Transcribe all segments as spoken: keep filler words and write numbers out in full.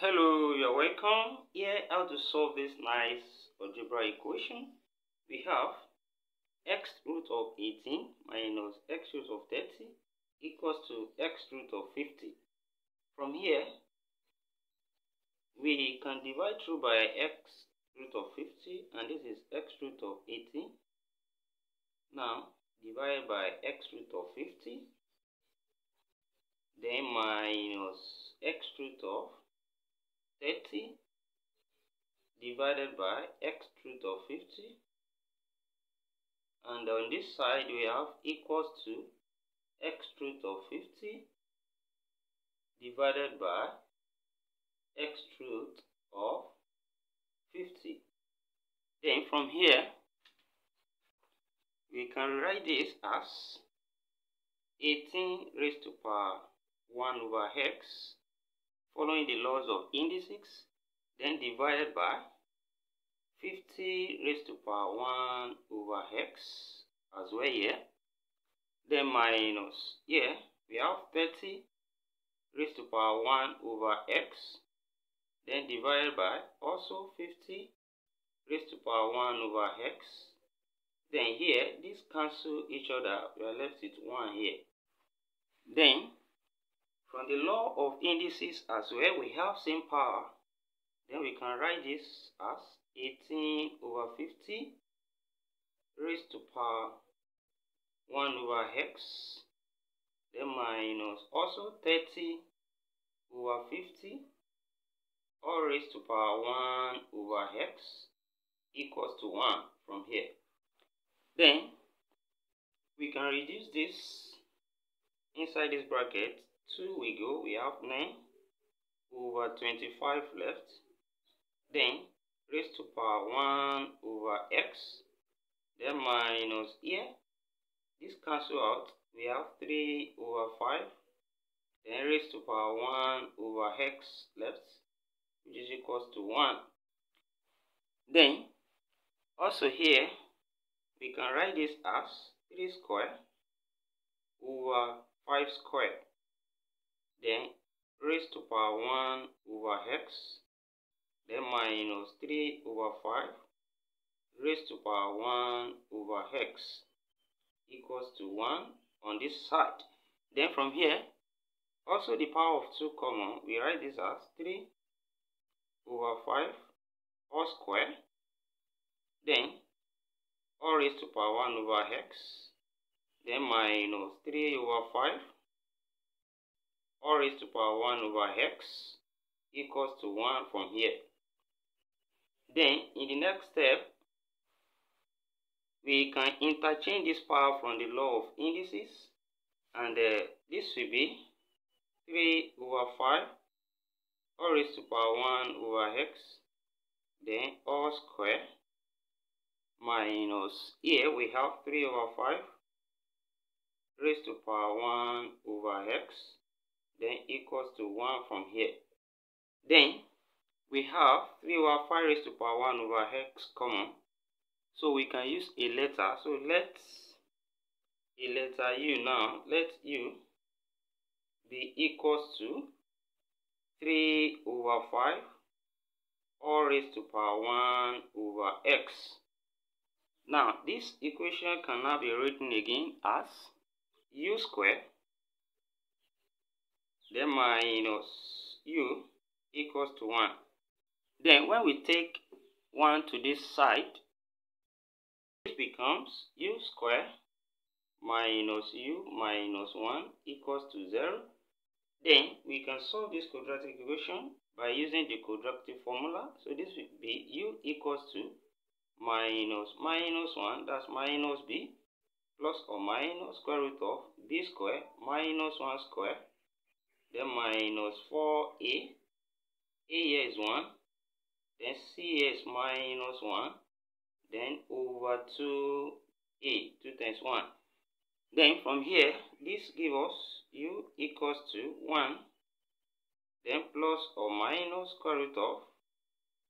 Hello, you're welcome. Here, how to solve this nice algebra equation. We have x root of eighteen minus x root of thirty equals to x root of fifty. From here, we can divide through by x root of fifty, and this is x root of eighteen. Now, divide by x root of fifty, then minus x root of thirty divided by x root of fifty, and on this side we have equals to x root of fifty divided by x root of fifty. Then from here we can write this as eighteen raised to power one over x, following the laws of indices, then divided by fifty raised to power one over x as well here, then minus here we have thirty raised to power one over x, then divided by also fifty raised to power one over x, then here these cancel each other, we are left with one here. Then from the law of indices as well, we have same power. Then we can write this as eighteen over fifty raised to power one over x, then minus also thirty over fifty all raised to power one over x equals to one from here. Then we can reduce this inside this bracket. two we go, we have nine over twenty-five left, then raised to power one over x, then minus here, this cancel out, we have three over five, then raised to power one over x left, which is equals to one. Then also here we can write this as three square over five square, then raised to power one over x, then minus three over five raised to power one over x equals to one on this side. Then from here, also the power of two common, we write this as three over five all square, then all raised to power one over x, then minus three over five all raised to power one over x equals to one from here. Then in the next step, we can interchange this power from the law of indices, and uh, this will be three over five all raised to power one over x, then all square, minus here we have three over five raised to power one over x, then equals to one from here. Then we have three over five raised to power one over x common, so we can use a letter. So let's a letter u now, let u be equals to three over five all raised to power one over x. Now this equation can now be written again as u squared, then minus u equals to one. Then when we take one to this side, this becomes u squared minus u minus one equals to zero. Then we can solve this quadratic equation by using the quadratic formula. So this will be u equals to minus minus one, that's minus b, plus or minus square root of b squared minus one squared, then minus four a, a here is one, then c here is minus one, then over two a, two times one. Then from here, this gives us u equals to one, then plus or minus square root of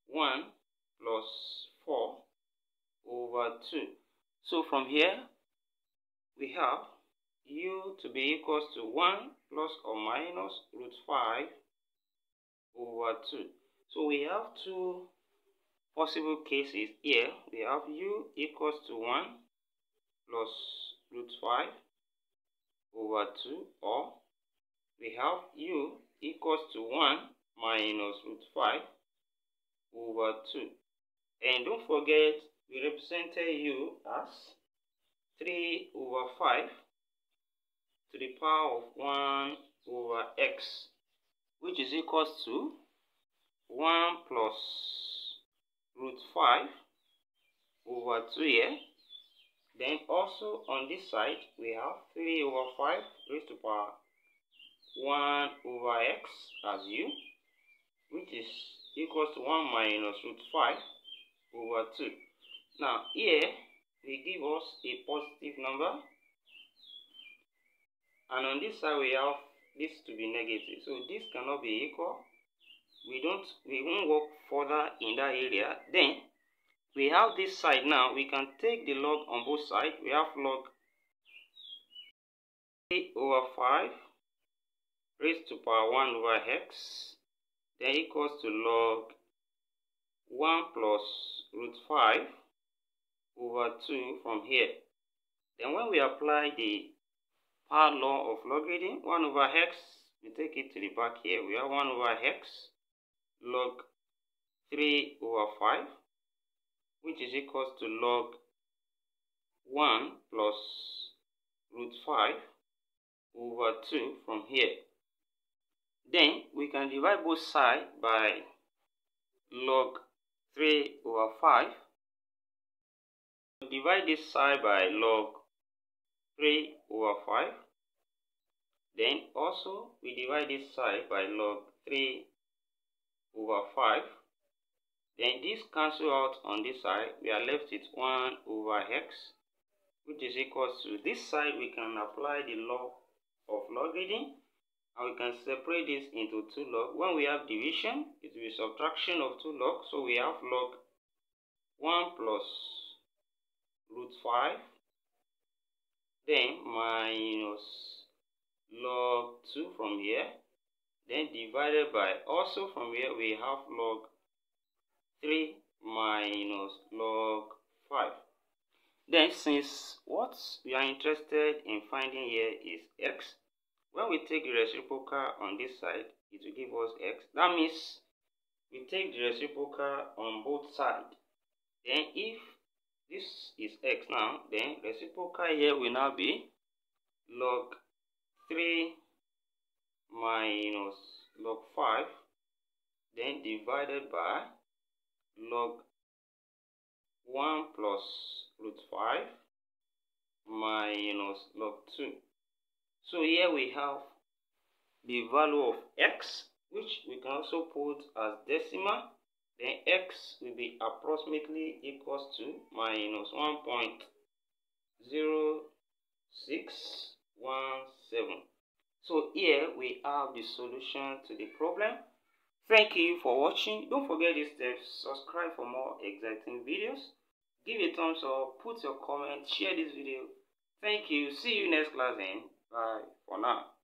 one plus four over two. So from here, we have u to be equals to one plus or minus root five over over two. So we have two possible cases here. We have u equals to one plus root five over two, or we have u equals to one minus root five over two. And don't forget, we represented u as three over five to the power of one over x, which is equals to one plus root five over two here. Then also on this side, we have three over five raised to power one over x as u, which is equals to one minus root five over two. Now here, they give us a positive number, and on this side we have this to be negative, so this cannot be equal. We don't, we won't work further in that area. Then we have this side. Now we can take the log on both sides. We have log three over five raised to power one over x, then equals to log one plus root five over two from here. Then when we apply the power law of logarithm, one over x, we take it to the back here. We have one over x log three over five, which is equals to log one plus root five over two from here. Then we can divide both sides by log three over five. Divide this side by log three over five. Then also we divide this side by log three over five. Then this cancel out on this side. We are left with one over x, which is equals to this side. We can apply the law of logarithm, and we can separate this into two log. When we have division, it will be subtraction of two log. So we have log one plus root five, then minus log two from here, then divided by, also from here we have log three minus log five. Then since what we are interested in finding here is x, when we take the reciprocal on this side, it will give us x. That means we take the reciprocal on both sides. Then if this is x now, then reciprocal here will now be log three minus log five, then divided by log one plus root five minus log two. So here we have the value of x, which we can also put as decimal. Then x will be approximately equals to minus one point zero six one seven. So here we have the solution to the problem. Thank you for watching. Don't forget these steps. Subscribe for more exciting videos. Give a thumbs up, put your comment, share this video. Thank you. See you next class, and bye for now.